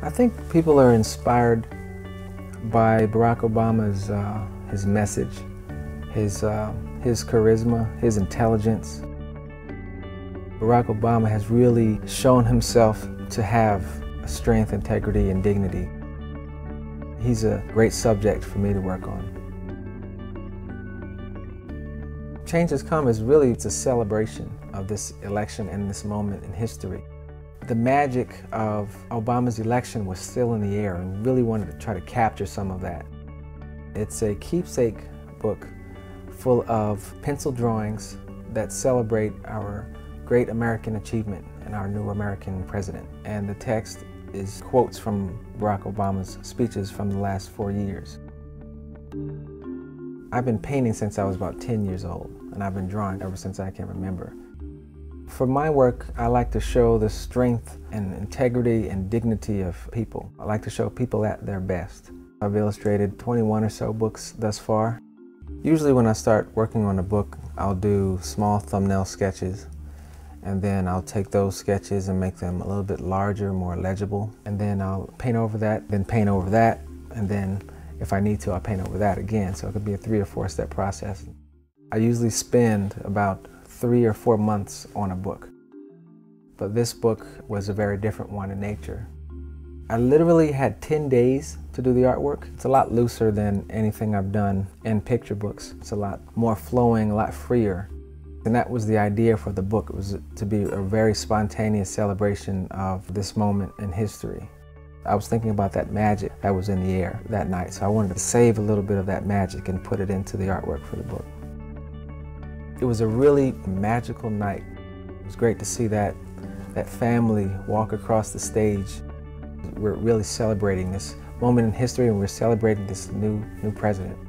I think people are inspired by Barack Obama's his message, his charisma, his intelligence. Barack Obama has really shown himself to have strength, integrity, and dignity. He's a great subject for me to work on. Change Has Come is really a celebration of this election and this moment in history. The magic of Obama's election was still in the air, and really wanted to try to capture some of that. It's a keepsake book full of pencil drawings that celebrate our great American achievement and our new American president. And the text is quotes from Barack Obama's speeches from the last 4 years. I've been painting since I was about 10 years old, and I've been drawing ever since I can remember. For my work, I like to show the strength and integrity and dignity of people. I like to show people at their best. I've illustrated 21 or so books thus far. Usually when I start working on a book, I'll do small thumbnail sketches, and then I'll take those sketches and make them a little bit larger, more legible, and then I'll paint over that, then paint over that, and then if I need to, I'll paint over that again. So it could be a 3- or 4-step process. I usually spend about 3 or 4 months on a book. But this book was a very different one in nature. I literally had 10 days to do the artwork. It's a lot looser than anything I've done in picture books. It's a lot more flowing, a lot freer. And that was the idea for the book. It was to be a very spontaneous celebration of this moment in history. I was thinking about that magic that was in the air that night, so I wanted to save a little bit of that magic and put it into the artwork for the book. It was a really magical night. It was great to see that family walk across the stage. We're really celebrating this moment in history, and we're celebrating this new president.